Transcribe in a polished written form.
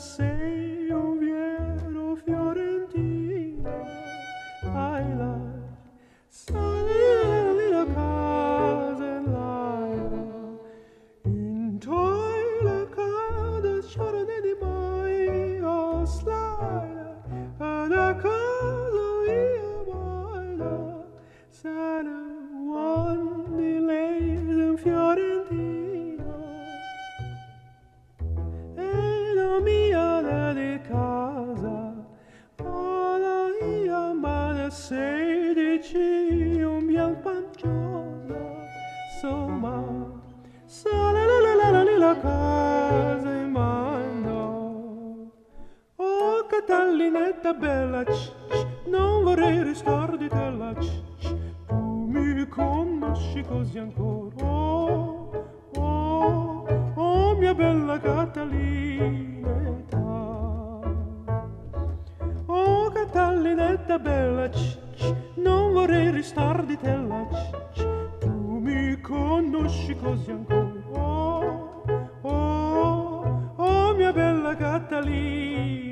Paseo Viero Fiorentino, I like salire la casellana, intoi la cada ciorne di mai oslaia, alla casa io baila, sarà one di lei in Fiorentino. Sei dici un bianco panciosa, somma, sale la casa in mano. Oh Catalinetta bella, non vorrei ristar di te la tu mi conosci così ancora. Oh, oh, oh mia bella Catalinetta. Oh Catalinetta bella, non vorrei ristar di te la tu mi conosci così ancora. Oh, oh, oh mia bella Catalina.